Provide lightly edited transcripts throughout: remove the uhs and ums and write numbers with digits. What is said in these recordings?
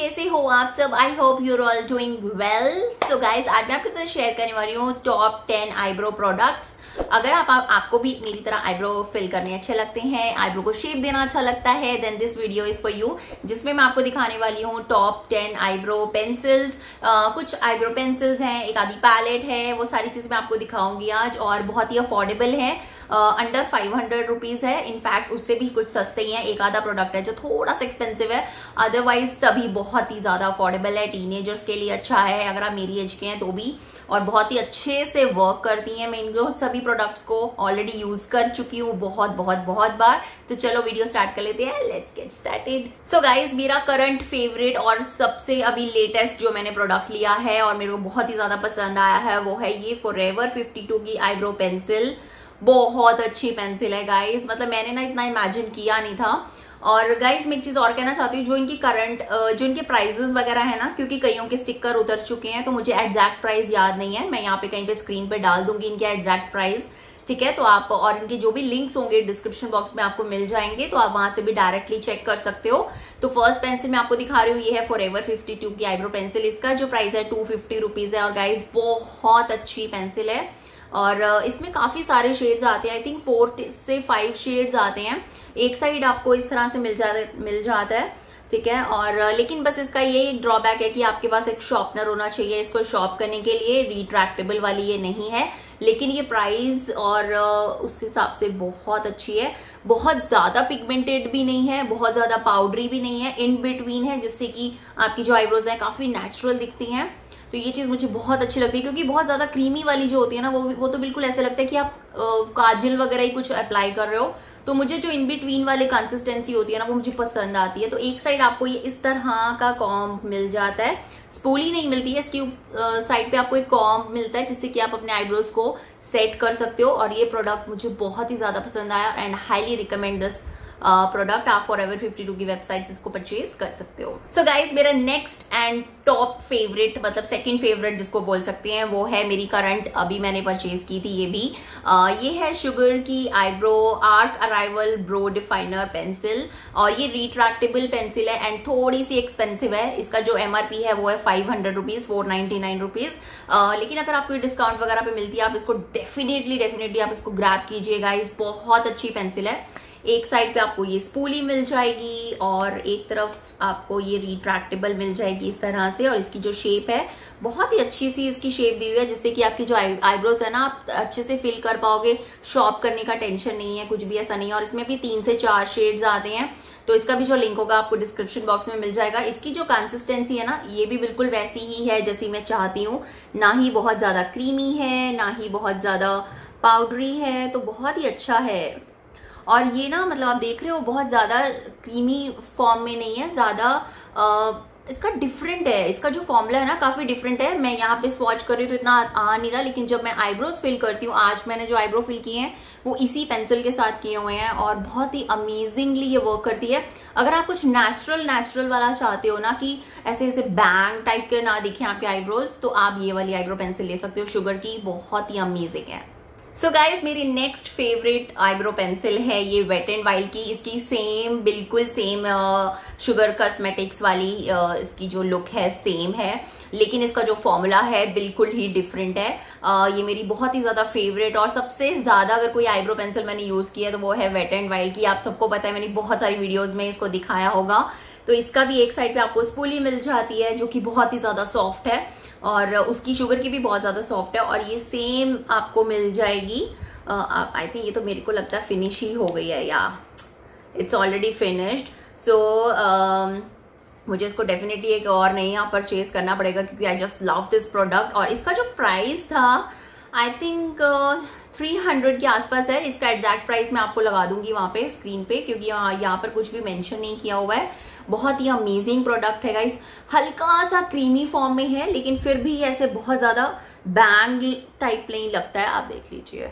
कैसे हो आप सब? I hope you're all doing well. So guys, आज मैं आपके साथ शेयर करने वाली हूँ टॉप 10 आईब्रो प्रोडक्ट्स। अगर आपको भी मेरी तरह आईब्रो फिल करने अच्छे लगते हैं, आईब्रो को शेप देना अच्छा लगता है, then this video is for you, जिसमें मैं आपको दिखाने वाली हूँ टॉप 10 आईब्रो पेंसिल्स। कुछ आईब्रो पेंसिल्स हैं, एक आधी पैलेट है, वो सारी चीज मैं आपको दिखाऊंगी आज। और बहुत ही अफोर्डेबल है, अंडर 500 रुपीज है, इनफैक्ट उससे भी कुछ सस्ते ही है। एक आधा प्रोडक्ट है जो थोड़ा सा एक्सपेंसिव है, अदरवाइज सभी बहुत ही ज्यादा अफोर्डेबल है। टीनेजर्स के लिए अच्छा है, अगर आप मेरी एज के हैं तो भी, और बहुत ही अच्छे से वर्क करती हैं। मैं इनको सभी प्रोडक्ट्स को ऑलरेडी यूज कर चुकी हूँ बहुत बहुत बहुत बार। तो चलो वीडियो स्टार्ट कर लेते हैं, let's get started. So guys, मेरा करंट फेवरेट और सबसे अभी लेटेस्ट जो मैंने प्रोडक्ट लिया है और मेरे को बहुत ही ज्यादा पसंद आया है, वो है ये Forever 52 की आईब्रो पेंसिल। बहुत अच्छी पेंसिल है गाइज, मतलब मैंने ना इतना इमेजिन किया नहीं था। और गाइज मैं एक चीज और कहना चाहती हूँ, जो इनकी करंट जो इनके प्राइजेस वगैरह है ना, क्योंकि कईयों के स्टिकर उतर चुके हैं तो मुझे एग्जैक्ट प्राइस याद नहीं है। मैं यहाँ पे कहीं पे स्क्रीन पे डाल दूंगी इनके एग्जैक्ट प्राइस, ठीक है? तो आप, और इनके जो भी लिंक्स होंगे डिस्क्रिप्शन बॉक्स में आपको मिल जाएंगे, तो आप वहां से भी डायरेक्टली चेक कर सकते हो। तो फर्स्ट पेंसिल मैं आपको दिखा रही हूँ, ये है Forever 52 की आईब्रो पेंसिल। इसका जो प्राइस है 250 रुपीज है और गाइज बहुत अच्छी पेंसिल है। और इसमें काफी सारे शेड्स आते हैं, आई थिंक 4 से 5 शेड्स आते हैं। एक साइड आपको इस तरह से मिल जाता है, ठीक है? और लेकिन बस इसका ये एक ड्रॉबैक है कि आपके पास एक शॉर्पनर होना चाहिए इसको शॉर्प करने के लिए। रिट्रैक्टेबल वाली ये नहीं है, लेकिन ये प्राइस और उस हिसाब से बहुत अच्छी है। बहुत ज्यादा पिगमेंटेड भी नहीं है, बहुत ज्यादा पाउडरी भी नहीं है, इन बिटवीन है, जिससे कि आपकी जो आईब्रोज है काफी नेचुरल दिखती है। तो ये चीज मुझे बहुत अच्छी लगती है, क्योंकि बहुत ज्यादा क्रीमी वाली जो होती है ना, वो तो बिल्कुल ऐसे लगता है कि आप काजल वगैरह ही कुछ अप्लाई कर रहे हो। तो मुझे जो इन बिटवीन वाली कंसिस्टेंसी होती है ना, वो मुझे पसंद आती है। तो एक साइड आपको ये इस तरह का कॉम्ब मिल जाता है, स्पूली नहीं मिलती है, इसकी साइड पे आपको एक कॉम्ब मिलता है, जिससे कि आप अपने आईब्रोज को सेट कर सकते हो। और ये प्रोडक्ट मुझे बहुत ही ज्यादा पसंद आया and highly recommend this product. आप Forever 52 की वेबसाइट से इसको परचेज कर सकते हो। सो गाइज, मेरा नेक्स्ट एंड टॉप फेवरेट, मतलब सेकंड फेवरेट जिसको बोल सकते हैं, वो है मेरी करंट, अभी मैंने परचेज की थी ये भी। ये है शुगर की eyebrow arch arrival brow definer pencil, और ये रिट्रैक्टेबल पेंसिल है एंड थोड़ी सी एक्सपेंसिव है। इसका जो MRP है वो है 500 रुपीज, 499 रुपीज। लेकिन अगर आपको डिस्काउंट वगैरह पे मिलती है, आप इसको डेफिनेटली आप इसको ग्रैब कीजिए गाइज, बहुत अच्छी पेंसिल है। एक साइड पे आपको ये स्पूली मिल जाएगी और एक तरफ आपको ये रिट्रैक्टेबल मिल जाएगी इस तरह से। और इसकी जो शेप है, बहुत ही अच्छी सी इसकी शेप दी हुई है, जिससे कि आपकी जो आईब्रोज है ना, आप अच्छे से फिल कर पाओगे। शॉर्प करने का टेंशन नहीं है, कुछ भी ऐसा नहीं है। और इसमें भी 3 से 4 शेड्स आते हैं, तो इसका भी जो लिंक होगा आपको डिस्क्रिप्शन बॉक्स में मिल जाएगा। इसकी जो कंसिस्टेंसी है ना, ये भी बिल्कुल वैसी ही है जैसी मैं चाहती हूँ। ना ही बहुत ज्यादा क्रीमी है, ना ही बहुत ज्यादा पाउडरी है, तो बहुत ही अच्छा है। और ये ना, मतलब आप देख रहे हो, बहुत ज्यादा क्रीमी फॉर्म में नहीं है, ज्यादा इसका डिफरेंट है। इसका जो फॉर्मूला है ना, काफी डिफरेंट है। मैं यहाँ पे स्वॉच कर रही हूँ तो इतना आ नहीं रहा, लेकिन जब मैं आईब्रोज फिल करती हूँ, आज मैंने जो आईब्रो फिल किए हैं वो इसी पेंसिल के साथ किए हुए हैं, और बहुत ही अमेजिंगली ये वर्क करती है। अगर आप कुछ नेचुरल वाला चाहते हो ना, कि ऐसे ऐसे बैंग टाइप के ना दिखे आपके आईब्रोज, तो आप ये वाली आईब्रो पेंसिल ले सकते हो, शुगर की, बहुत ही अमेजिंग है। सो गाइज, मेरी नेक्स्ट फेवरेट आईब्रो पेंसिल है ये वेट एंड वाइल्ड की। इसकी सेम, बिल्कुल सेम शुगर कॉस्मेटिक्स वाली इसकी जो लुक है सेम है, लेकिन इसका जो फॉर्मूला है बिल्कुल ही डिफरेंट है। ये मेरी बहुत ही ज्यादा फेवरेट और सबसे ज्यादा अगर कोई आईब्रो पेंसिल मैंने यूज किया है तो वो है वेट एंड वाइल्ड की। आप सबको पता है, मैंने बहुत सारी वीडियोज में इसको दिखाया होगा। तो इसका भी एक साइड पे आपको स्पूली मिल जाती है, जो कि बहुत ही ज्यादा सॉफ्ट है, और उसकी शुगर की भी बहुत ज्यादा सॉफ्ट है। और ये सेम आपको मिल जाएगी। आई थिंक ये तो मेरे को लगता है फिनिश ही हो गई है, या इट्स ऑलरेडी फिनिश्ड। सो मुझे इसको डेफिनेटली एक और नहीं यहाँ परचेज करना पड़ेगा, क्योंकि I just love this product. और इसका जो प्राइस था, आई थिंक 300 के आसपास है। इसका एग्जैक्ट प्राइस मैं आपको लगा दूंगी वहाँ पे स्क्रीन पे, क्योंकि यहाँ पर कुछ भी मेंशन नहीं किया हुआ है। बहुत ही अमेजिंग प्रोडक्ट है गाइस, हल्का सा क्रीमी फॉर्म में है, लेकिन फिर भी ऐसे बहुत ज्यादा बैंग टाइप नहीं लगता है। आप देख लीजिए,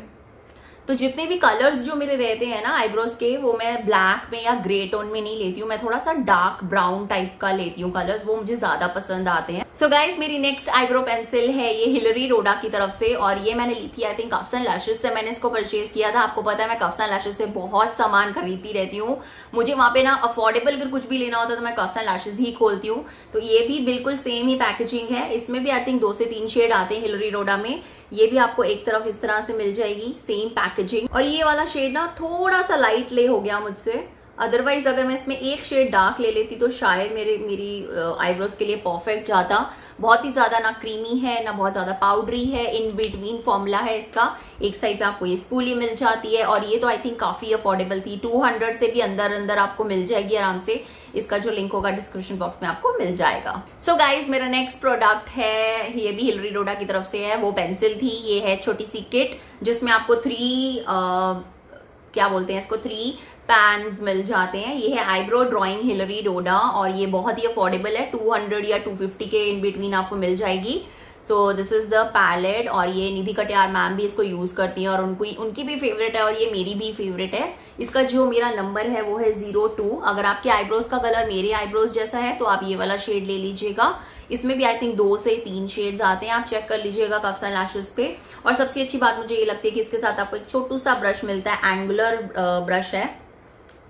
तो जितने भी कलर्स जो मेरे रहते हैं ना आईब्रोज के, वो मैं ब्लैक में या ग्रे टोन में नहीं लेती हूँ, मैं थोड़ा सा डार्क ब्राउन टाइप का लेती हूँ कलर्स, वो मुझे ज्यादा पसंद आते हैं। सो गाइज मेरी नेक्स्ट आईब्रो पेंसिल है ये हिलरी रोडा की तरफ से, और ये मैंने ली थी I think coughs and lashes से, मैंने इसको परचेज किया था। आपको पता है मैं कफ्स एंड लैशेस से बहुत सामान खरीदती रहती हूँ, मुझे वहां पे ना अफोर्डेबल अगर कुछ भी लेना होता तो मैं कफ्स एंड लैशेस ही खोलती हूँ। तो ये भी बिल्कुल सेम ही पैकेजिंग है, इसमें भी आई थिंक 2 से 3 शेड आते हैं हिलरी रोडा में। ये भी आपको एक तरफ इस तरह से मिल जाएगी, सेम पैकेजिंग। और ये वाला शेड ना थोड़ा सा लाइट ले हो गया मुझसे, अदरवाइज अगर मैं इसमें एक शेड डार्क ले लेती तो शायद मेरी आईब्रोज के लिए परफेक्ट जाता। बहुत ही ज्यादा ना क्रीमी है ना बहुत ज्यादा पाउडरी है, इन बिटवीन फॉर्मूला है इसका। एक साइड पे आपको ये स्पूली मिल जाती है, और ये तो आई थिंक काफी अफोर्डेबल थी, 200 से भी अंदर अंदर आपको मिल जाएगी आराम से। इसका जो लिंक होगा डिस्क्रिप्शन बॉक्स में आपको मिल जाएगा। सो गाइज मेरा नेक्स्ट प्रोडक्ट है, ये भी हिलरी रोडा की तरफ से है, वो पेंसिल थी। ये है छोटी सी किट जिसमें आपको 3 पैन्स मिल जाते हैं। ये है आईब्रो ड्राइंग हिलरी रोडा, और ये बहुत ही अफोर्डेबल है, 200 या 250 के इन बिटवीन आपको मिल जाएगी। So this is the palette, और ये निधि कटियार मैम भी इसको यूज करती हैं और उनकी भी फेवरेट है, और ये मेरी भी फेवरेट है। इसका जो मेरा नंबर है वो है 02। अगर आपके आईब्रोज का कलर मेरे आईब्रोज जैसा है तो आप ये वाला शेड ले लीजिएगा। इसमें भी आई थिंक 2 से 3 शेड्स आते हैं, आप चेक कर लीजिएगा कफ्स एंड लैशेस पे। और सबसे अच्छी बात मुझे ये लगती है कि इसके साथ आपको एक छोटू सा ब्रश मिलता है, एंगुलर ब्रश है,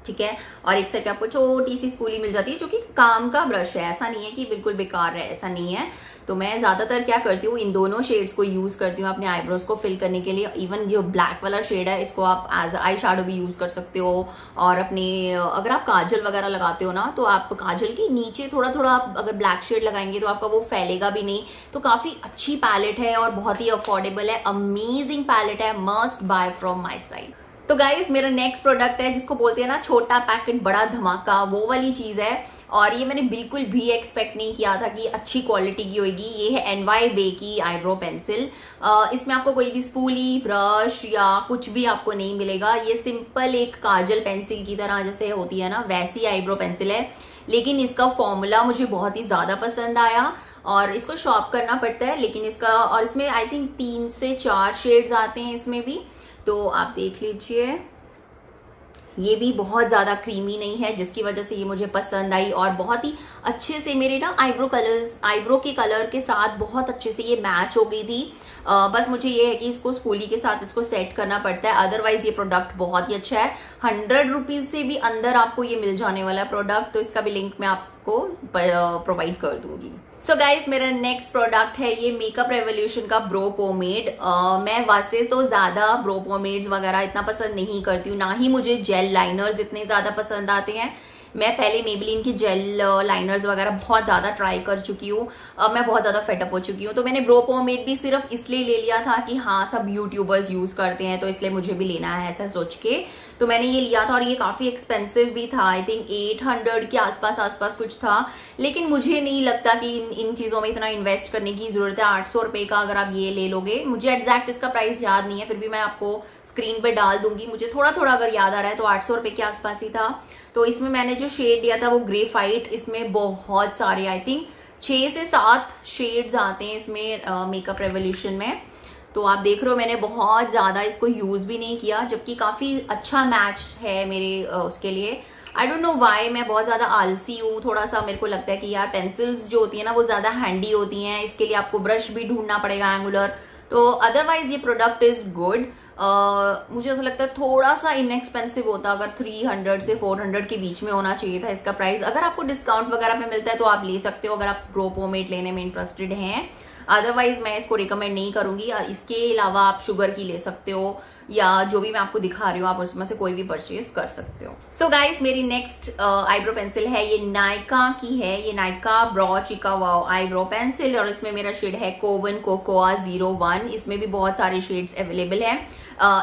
ठीक है। और एक साइड पे आपको छोटी सी स्पूली मिल जाती है जो कि काम का ब्रश है, ऐसा नहीं है कि बिल्कुल बेकार है, ऐसा नहीं है। तो मैं ज्यादातर क्या करती हूँ, इन दोनों शेड्स को यूज करती हूँ अपने आईब्रोज को फिल करने के लिए। इवन जो ब्लैक वाला शेड है इसको आप एज आई शैडो भी यूज कर सकते हो, और अपने अगर आप काजल वगैरह लगाते हो ना तो आप काजल के नीचे थोड़ा थोड़ा आप अगर ब्लैक शेड लगाएंगे तो आपका वो फैलेगा भी नहीं। तो काफी अच्छी पैलेट है और बहुत ही अफोर्डेबल है, अमेजिंग पैलेट है, must buy from my side. तो गाइज मेरा नेक्स्ट प्रोडक्ट है जिसको बोलते हैं ना छोटा पैकेट बड़ा धमाका, वो वाली चीज है। और ये मैंने बिल्कुल भी एक्सपेक्ट नहीं किया था कि अच्छी क्वालिटी की होगी। ये है एनवाई बे की आईब्रो पेंसिल, इसमें आपको कोई भी स्पूली ब्रश या कुछ भी आपको नहीं मिलेगा। ये सिंपल एक काजल पेंसिल की तरह जैसे होती है ना वैसी आईब्रो पेंसिल है, लेकिन इसका फॉर्मूला मुझे बहुत ही ज्यादा पसंद आया। और इसको शॉर्प करना पड़ता है लेकिन इसका, और इसमें आई थिंक 3 से 4 शेड्स आते हैं इसमें भी, तो आप देख लीजिए। ये भी बहुत ज्यादा क्रीमी नहीं है जिसकी वजह से ये मुझे पसंद आई, और बहुत ही अच्छे से मेरे ना आईब्रो के कलर के साथ बहुत अच्छे से ये मैच हो गई थी। बस मुझे ये है कि इसको स्पूली के साथ इसको सेट करना पड़ता है, अदरवाइज ये प्रोडक्ट बहुत ही अच्छा है। 100 रुपीज से भी अंदर आपको ये मिल जाने वाला प्रोडक्ट, तो इसका भी लिंक मैं आपको प्रोवाइड कर दूंगी। सो गाइज मेरा नेक्स्ट प्रोडक्ट है, ये मेकअप रेवोल्यूशन का ब्रो पोमेड। मैं वैसे तो ज्यादा ब्रो पोमेड्स वगैरह इतना पसंद नहीं करती हूँ, ना ही मुझे जेल लाइनर्स इतने ज्यादा पसंद आते हैं। मैं पहले मेबेलिन की जेल लाइनर्स वगैरह बहुत ज्यादा ट्राई कर चुकी हूँ, अब मैं बहुत ज्यादा फेटअप हो चुकी हूँ। तो मैंने ब्रो पोमेड भी सिर्फ इसलिए ले लिया था कि हाँ सब यूट्यूबर्स यूज करते हैं तो इसलिए मुझे भी लेना है, ऐसा सोच के तो मैंने ये लिया था। और ये काफी एक्सपेंसिव भी था, आई थिंक 800 के आसपास कुछ था, लेकिन मुझे नहीं लगता कि इन चीजों में इतना इन्वेस्ट करने की जरूरत है। 800 रुपए का अगर आप ये ले लोगे, मुझे एग्जैक्ट इसका प्राइस याद नहीं है, फिर भी मैं आपको स्क्रीन पे डाल दूंगी, मुझे थोड़ा थोड़ा अगर याद आ रहा है तो 800 रुपए के आसपास ही था। तो इसमें मैंने जो शेड लिया था वो ग्रेफाइट, इसमें बहुत सारे आई थिंक 6 से 7 शेड्स आते हैं इसमें मेकअप रेवोल्यूशन में। तो आप देख रहे हो मैंने बहुत ज्यादा इसको यूज भी नहीं किया, जबकि काफी अच्छा मैच है मेरे उसके लिए। आई डोंट नो वाई, मैं बहुत ज्यादा आलसी हूँ, थोड़ा सा मेरे को लगता है कि यार पेंसिल्स जो होती है ना वो ज्यादा हैंडी होती हैं, इसके लिए आपको ब्रश भी ढूंढना पड़ेगा एंगुलर। तो अदरवाइज ये प्रोडक्ट इज गुड, मुझे ऐसा लगता है थोड़ा सा इनएक्सपेंसिव होता, अगर 300 से 400 के बीच में होना चाहिए था इसका प्राइस। अगर आपको डिस्काउंट वगैरह में मिलता है तो आप ले सकते हो, अगर आप ब्रो पोमेड लेने में इंटरेस्टेड हैं। अदरवाइज मैं इसको रिकमेंड नहीं करूंगी। इसके अलावा आप शुगर की ले सकते हो, या जो भी मैं आपको दिखा रही हूँ आप उसमें से कोई भी परचेज कर सकते हो। सो गाइज मेरी नेक्स्ट आईब्रो पेंसिल है, ये नायका की है, ये Nykaa brow चिका wow eyebrow pencil, और इसमें मेरा शेड है कोवन कोकोआ 01। इसमें भी बहुत सारे शेड्स अवेलेबल है।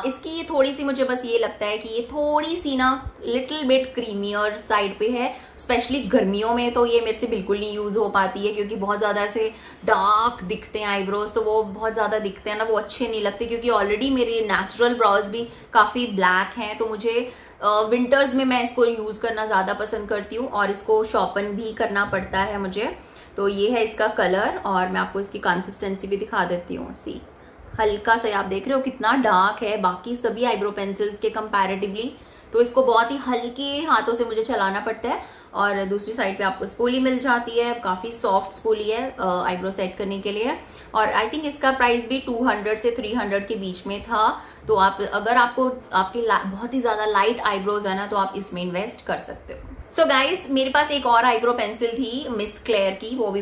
इसकी ये थोड़ी सी, मुझे बस ये लगता है कि ये थोड़ी सी ना लिटिल बिट क्रीमियर साइड पे है, स्पेशली गर्मियों में तो ये मेरे से बिल्कुल नहीं यूज हो पाती है, क्योंकि बहुत ज्यादा ऐसे डार्क दिखते हैं आईब्रोज, तो वो बहुत ज्यादा दिखते हैं ना, वो अच्छे नहीं लगते, क्योंकि ऑलरेडी मेरे नेचुरल ब्राउज भी काफी ब्लैक हैं। तो मुझे विंटर्स में मैं इसको यूज करना ज्यादा पसंद करती हूँ, और इसको शॉर्पन भी करना पड़ता है मुझे। तो ये है इसका कलर, और मैं आपको इसकी कंसिस्टेंसी भी दिखा देती हूँ। सी हल्का सा, आप देख रहे हो कितना डार्क है बाकी सभी आईब्रो पेंसिल्स के कंपैरेटिवली, तो इसको बहुत ही हल्के हाथों से मुझे चलाना पड़ता है। और दूसरी साइड पे आपको स्पूली मिल जाती है, काफी सॉफ्ट स्पूली है आईब्रो सेट करने के लिए। और आई थिंक इसका प्राइस भी 200 से 300 के बीच में था। तो आप अगर आपको आपके बहुत ही ज्यादा लाइट आईब्रोज है ना, तो आप इसमें इन्वेस्ट कर सकते हो। सो गाइज, मेरे पास एक और आईब्रो पेंसिल थी मिस क्लेयर की, वो भी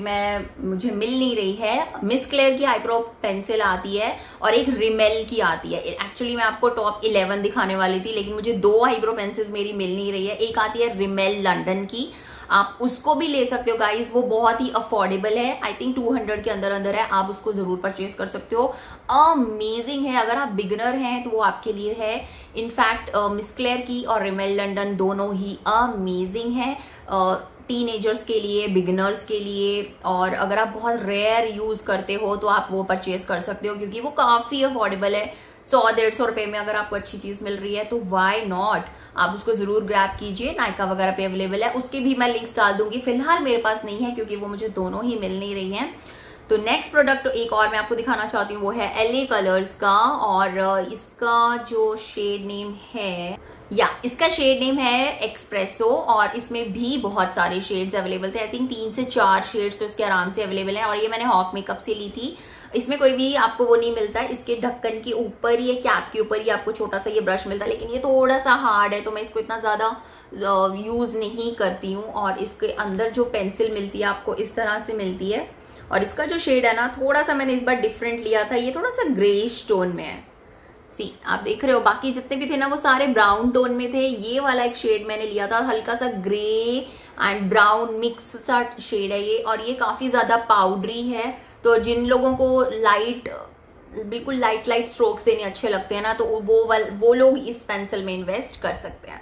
मुझे मिल नहीं रही है। मिस क्लेयर की आईब्रो पेंसिल आती है और एक रिमेल की आती है। एक्चुअली मैं आपको टॉप 11 दिखाने वाली थी, लेकिन मुझे दो आईब्रो पेंसिल मेरी मिल नहीं रही है। एक आती है रिमेल लंदन की, आप उसको भी ले सकते हो गाइज, वो बहुत ही अफोर्डेबल है। आई थिंक 200 के अंदर अंदर है, आप उसको जरूर परचेज कर सकते हो। अमेजिंग है, अगर आप बिगिनर हैं तो वो आपके लिए है। इनफैक्ट मिस क्लेयर की और रिमेल लंदन दोनों ही अमेजिंग है, टीनेजर्स के लिए, बिगिनर्स के लिए। और अगर आप बहुत रेयर यूज करते हो तो आप वो परचेज कर सकते हो, क्योंकि वो काफी अफोर्डेबल है। 100-150 रुपए में अगर आपको अच्छी चीज मिल रही है तो व्हाई नॉट, आप उसको जरूर ग्रैब कीजिए। नायका वगैरह पे अवेलेबल है, उसके भी मैं लिंक्स डाल दूंगी। फिलहाल मेरे पास नहीं है क्योंकि वो मुझे दोनों ही मिल नहीं रही हैं। तो नेक्स्ट प्रोडक्ट एक और मैं आपको दिखाना चाहती हूँ, वो है LA कलर्स का। और इसका जो शेड नेम है, या इसका शेड नेम है एक्सप्रेसो। और इसमें भी बहुत सारे शेड्स अवेलेबल थे, आई थिंक 3 से 4 शेड्स तो इसके आराम से अवेलेबल हैं। और ये मैंने हॉक मेकअप से ली थी। इसमें कोई भी आपको वो नहीं मिलता है, इसके ढक्कन के ऊपर ही, कैप के ऊपर ही आपको छोटा सा ये ब्रश मिलता है। लेकिन ये थोड़ा सा हार्ड है तो मैं इसको इतना ज्यादा यूज नहीं करती हूँ। और इसके अंदर जो पेंसिल मिलती है आपको इस तरह से मिलती है। और इसका जो शेड है ना, थोड़ा सा मैंने इस बार डिफरेंट लिया था, ये थोड़ा सा ग्रेइश टोन में है। सी आप देख रहे हो, बाकी जितने भी थे ना वो सारे ब्राउन टोन में थे। ये वाला एक शेड मैंने लिया था, हल्का सा ग्रे एंड ब्राउन मिक्स सा शेड है ये। और ये काफी ज्यादा पाउडरी है, तो जिन लोगों को लाइट, बिल्कुल लाइट लाइट स्ट्रोक्स देने अच्छे लगते हैं ना, तो वो लोग इस पेंसिल में इन्वेस्ट कर सकते हैं।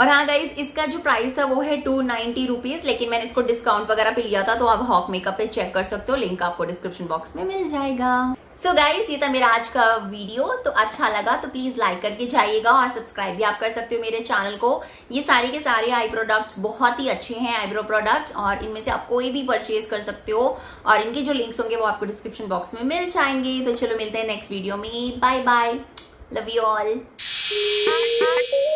और हाँ गाइज, इसका जो प्राइस था वो है 290 रुपीज, लेकिन मैंने इसको डिस्काउंट वगैरह पे लिया था। तो आप हॉक मेकअप पे चेक कर सकते हो, लिंक आपको डिस्क्रिप्शन बॉक्स में मिल जाएगा। सो गाइज, ये था मेरा आज का वीडियो। तो अच्छा लगा तो प्लीज लाइक करके जाइएगा, और सब्सक्राइब भी आप कर सकते हो मेरे चैनल को। ये सारे के सारे आई प्रोडक्ट्स बहुत ही अच्छे हैं, आईब्रो प्रोडक्ट्स, और इनमें से आप कोई भी परचेज कर सकते हो। और इनके जो लिंक्स होंगे वो आपको डिस्क्रिप्शन बॉक्स में मिल जाएंगे। तो चलो मिलते हैं नेक्स्ट वीडियो में, bye bye, love you all.